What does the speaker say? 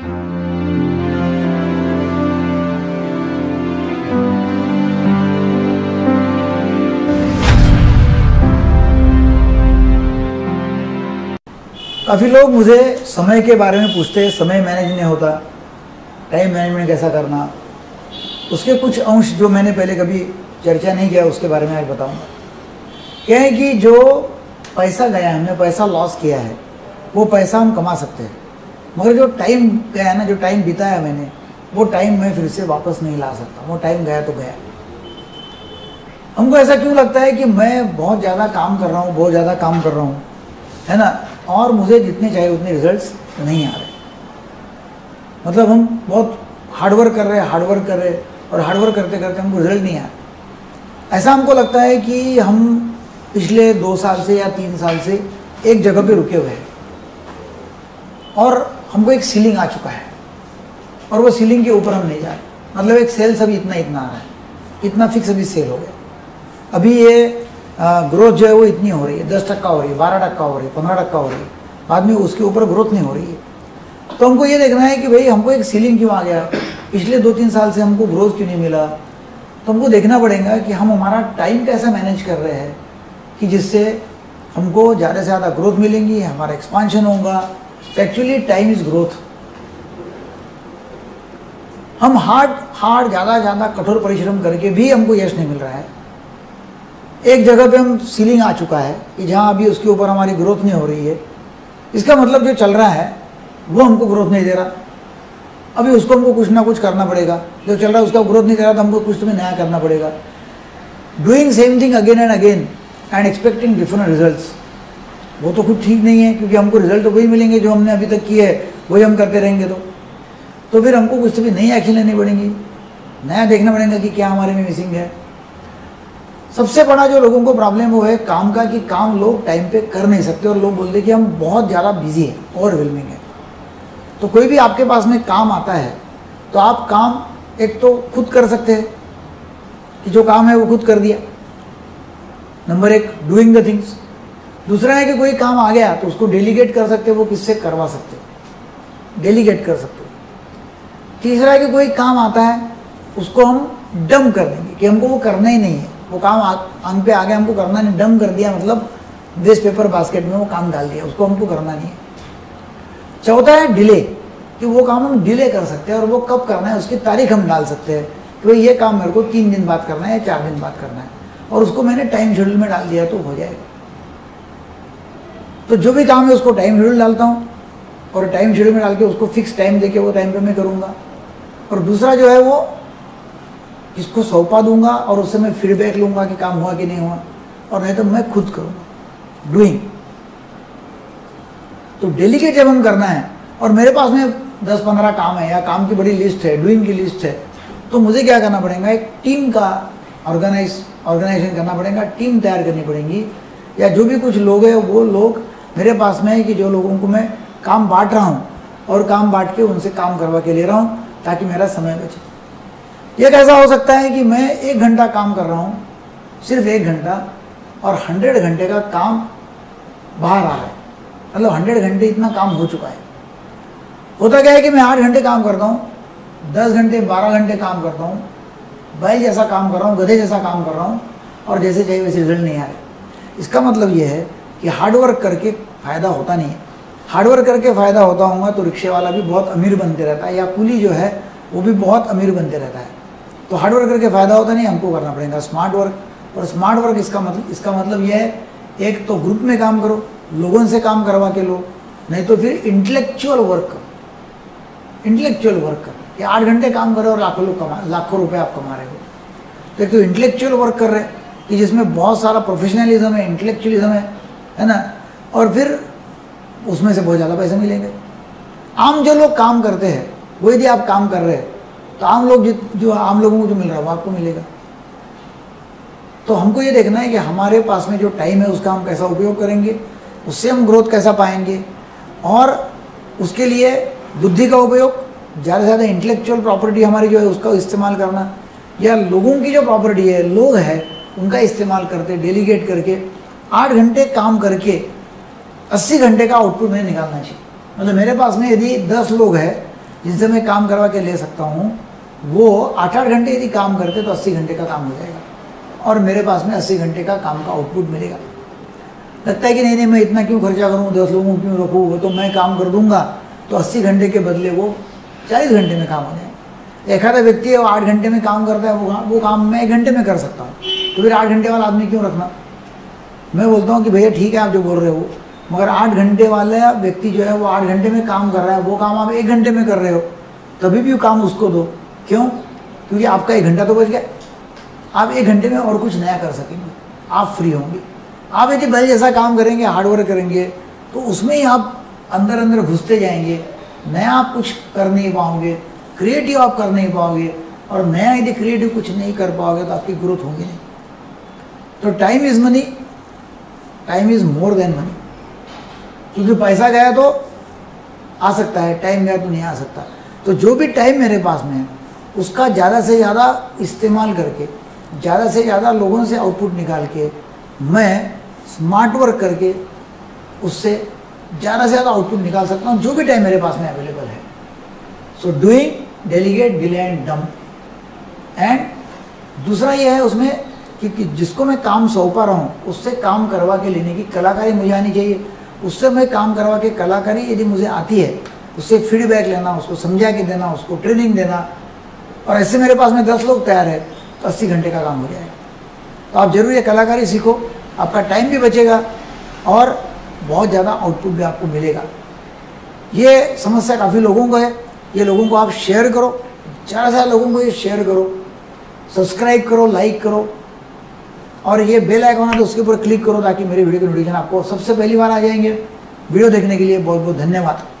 काफ़ी लोग मुझे समय के बारे में पूछते हैं, समय मैनेज नहीं होता, टाइम मैनेजमेंट कैसा करना। उसके कुछ अंश जो मैंने पहले कभी चर्चा नहीं किया उसके बारे में आज बताऊंगा। क्या है कि जो पैसा गया, हमने पैसा लॉस किया है, वो पैसा हम कमा सकते हैं, मगर जो टाइम गया ना, जो टाइम बिताया मैंने, वो टाइम मैं फिर से वापस नहीं ला सकता। वो टाइम गया तो गया। हमको ऐसा क्यों लगता है कि मैं बहुत ज़्यादा काम कर रहा हूँ, है ना, और मुझे जितने चाहिए उतने रिजल्ट्स नहीं आ रहे। मतलब हम बहुत हार्डवर्क कर रहे हैं, और हार्डवर्क करते करते हमको रिजल्ट नहीं आ रहा। ऐसा हमको लगता है कि हम पिछले 2 साल से या 3 साल से एक जगह पे रुके हुए हैं और हमको एक सीलिंग आ चुका है और वो सीलिंग के ऊपर हम नहीं जा रहे। मतलब एक सेल्स अभी इतना आ रहा है, इतना फिक्स अभी सेल हो गया, अभी ये ग्रोथ जो है वो इतनी हो रही है, 10% हो रही है, 12% हो रही है, 15% हो रही है, बाद में उसके ऊपर ग्रोथ नहीं हो रही है। तो हमको ये देखना है कि भाई हमको एक सीलिंग क्यों आ गया, पिछले 2-3 साल से हमको ग्रोथ क्यों नहीं मिला। तो हमको देखना पड़ेगा कि हम हमारा टाइम कैसा मैनेज कर रहे हैं कि जिससे हमको ज़्यादा से ज़्यादा ग्रोथ मिलेंगी, हमारा एक्सपांशन होगा। Actually time is growth. हम हार्ड ज़्यादा कठोर परिश्रम करके भी हमको यश नहीं मिल रहा है। एक जगह पे हम सीलिंग आ चुका है कि जहाँ अभी उसके ऊपर हमारी ग्रोथ नहीं हो रही है। इसका मतलब जो चल रहा है वो हमको ग्रोथ नहीं दे रहा। अभी उसको हमको कुछ ना कुछ करना पड़ेगा। जो चल रहा है उसका ग्रोथ नहीं दे रहा तो हमको कुछ तो नया करना पड़ेगा। Doing same thing again and again and expecting different results, वो तो कुछ ठीक नहीं है, क्योंकि हमको रिजल्ट वही मिलेंगे जो हमने अभी तक किए है, वही हम करते रहेंगे। तो फिर हमको कुछ तो भी नई एक्शन लेनी पड़ेगी, नया देखना पड़ेगा कि क्या हमारे में मिसिंग है। सबसे बड़ा जो लोगों को प्रॉब्लम वो है काम का, कि काम लोग टाइम पे कर नहीं सकते और लोग बोलते हैं कि हम बहुत ज़्यादा बिजी हैं, ओवरवेलमिंग है। तो कोई भी आपके पास में काम आता है तो आप काम एक तो खुद कर सकते हैं कि जो काम है वो खुद कर दिया, नंबर 1 डूइंग द थिंग्स। दूसरा है कि कोई काम आ गया तो उसको डेलीगेट कर सकते, वो किससे करवा सकते हो, डेलीगेट कर सकते हो। तीसरा है कि कोई काम आता है उसको हम डंप कर देंगे कि हमको वो करना ही नहीं है, वो काम आंग पे आ गया, हमको करना नहीं, डंप कर दिया, मतलब वेस्ट पेपर बास्केट में वो काम डाल दिया, उसको हमको करना नहीं है। चौथा है डिले, कि वो काम हम डिले कर सकते हैं और वो कब करना है उसकी तारीख हम डाल सकते हैं कि भाई ये काम मेरे को 3 दिन बाद करना है या 4 दिन बाद करना है, और उसको मैंने टाइम शेड्यूल में डाल दिया तो हो जाएगा। तो जो भी काम है उसको टाइम शेड्यूल डालता हूँ और टाइम शेड्यूल में डाल के उसको फिक्स टाइम दे के वो टाइम पर मैं करूँगा। और दूसरा जो है वो इसको सौंपा दूंगा और उससे मैं फीडबैक लूंगा कि काम हुआ कि नहीं हुआ, और नहीं तो मैं खुद करूँगा डूइंग। तो डेलीगेट जब हम करना है और मेरे पास में 10-15 काम है या काम की बड़ी लिस्ट है, डूइंग की लिस्ट है, तो मुझे क्या करना पड़ेगा, एक टीम का ऑर्गेनाइजेशन करना पड़ेगा, टीम तैयार करनी पड़ेगी, या जो भी कुछ लोग हैं वो लोग मेरे पास में है कि जो लोगों को मैं काम बाँट रहा हूँ और काम बाँट के उनसे काम करवा के ले रहा हूँ ताकि मेरा समय बचे। ये कैसा हो सकता है कि मैं 1 घंटा काम कर रहा हूँ, सिर्फ 1 घंटा, और 100 घंटे का काम बाहर आ रहा है। मतलब 100 घंटे इतना काम हो चुका है। होता क्या है कि मैं 8 घंटे काम करता हूँ, 10 घंटे 12 घंटे काम करता हूँ, बैल जैसा काम कर रहा हूँ, गधे जैसा काम कर रहा हूँ, और जैसे चाहिए वैसे रिजल्ट नहीं आ रहे। इसका मतलब ये है कि हार्डवर्क करके फ़ायदा होता नहीं है। हार्डवर्क करके फ़ायदा होता होगा तो रिक्शे वाला भी बहुत अमीर बनते रहता है, या कुली जो है वो भी बहुत अमीर बनते रहता है। तो हार्डवर्क करके फ़ायदा होता नहीं, हमको करना पड़ेगा स्मार्ट वर्क। और स्मार्ट वर्क इसका मतलब यह है, एक तो ग्रुप में काम करो, लोगों से काम करवा के लो, नहीं तो फिर इंटेलेक्चुअल वर्क करो। ये 8 घंटे काम करो और लाखों रुपए आप कमा रहे हो। तो एक तो इंटेलेक्चुअल वर्क कर रहे हैं कि जिसमें बहुत सारा प्रोफेशनलिज्म है, इंटेलेक्चुअलिज्म है ना, और फिर उसमें से बहुत ज़्यादा पैसे मिलेंगे। आम जो लोग काम करते हैं वो यदि आप काम कर रहे हैं तो आम लोगों को जो मिल रहा है वो आपको मिलेगा। तो हमको ये देखना है कि हमारे पास में जो टाइम है उसका हम कैसा उपयोग करेंगे, उससे हम ग्रोथ कैसा पाएंगे, और उसके लिए बुद्धि का उपयोग, ज़्यादा से ज़्यादा इंटेलेक्चुअल प्रॉपर्टी हमारी जो है उसका इस्तेमाल करना, या लोगों की जो प्रॉपर्टी है, लोग हैं, उनका इस्तेमाल करते, डेलीगेट करके 8 घंटे काम करके 80 घंटे का आउटपुट में निकालना चाहिए। मतलब मेरे पास में यदि 10 लोग हैं जिससे मैं काम करवा के ले सकता हूँ, वो 8-8 घंटे यदि काम करते तो 80 घंटे का काम हो जाएगा और मेरे पास में 80 घंटे का काम का आउटपुट मिलेगा। लगता है कि नहीं नहीं मैं इतना क्यों खर्चा करूँ, 10 लोगों को क्यों रखूँ, वो तो मैं काम कर दूँगा, तो 80 घंटे के बदले वो 40 घंटे में काम हो जाएगा। एखादा व्यक्ति है वो 8 घंटे में काम करता है, वो काम मैं 1 घंटे में कर सकता हूँ, तो फिर 8 घंटे वाला आदमी क्यों रखना। मैं बोलता हूँ कि भैया ठीक है आप जो बोल रहे हो, मगर 8 घंटे वाला व्यक्ति जो है वो 8 घंटे में काम कर रहा है, वो काम आप 1 घंटे में कर रहे हो, तभी भी वो काम उसको दो। क्यों? क्योंकि आपका 1 घंटा तो बच गया, आप 1 घंटे में और कुछ नया कर सकेंगे, आप फ्री होंगे। आप यदि पहले जैसा काम करेंगे, हार्डवर्क करेंगे, तो उसमें ही आप अंदर अंदर घुसते जाएंगे, नया आप कुछ कर नहीं पाओगे, क्रिएटिव आप कर नहीं पाओगे, और नया यदि क्रिएटिव कुछ नहीं कर पाओगे तो आपकी ग्रोथ होगी नहीं। तो time is money, time is more than money, क्योंकि पैसा गया तो आ सकता है, टाइम गया तो नहीं आ सकता। तो जो भी टाइम मेरे पास में है उसका ज़्यादा से ज़्यादा इस्तेमाल करके, ज़्यादा से ज़्यादा लोगों से आउटपुट निकाल के, मैं स्मार्ट वर्क करके उससे ज़्यादा से ज़्यादा आउटपुट निकाल सकता हूँ, जो भी टाइम मेरे पास में अवेलेबल है। So doing, delegate, delay and dump. And दूसरा ये है उसमें कि जिसको मैं काम सौंपा रहा हूँ उससे काम करवा के लेने की कलाकारी मुझे आनी चाहिए। उससे मैं काम करवा के कलाकारी यदि मुझे आती है, उससे फीडबैक लेना, उसको समझा के देना, उसको ट्रेनिंग देना, और ऐसे मेरे पास में 10 लोग तैयार है तो 80 घंटे का काम हो जाएगा। तो आप जरूर ये कलाकारी सीखो, आपका टाइम भी बचेगा और बहुत ज़्यादा आउटपुट भी आपको मिलेगा। ये समस्या काफ़ी लोगों को है, ये लोगों को आप शेयर करो, ज़्यादा से ज़्यादा लोगों को ये शेयर करो, सब्सक्राइब करो, लाइक करो, और ये बेल आइकॉन है तो उसके ऊपर क्लिक करो ताकि मेरे वीडियो के नोटिफिकेशन आपको सबसे पहली बार आ जाएंगे। वीडियो देखने के लिए बहुत बहुत धन्यवाद।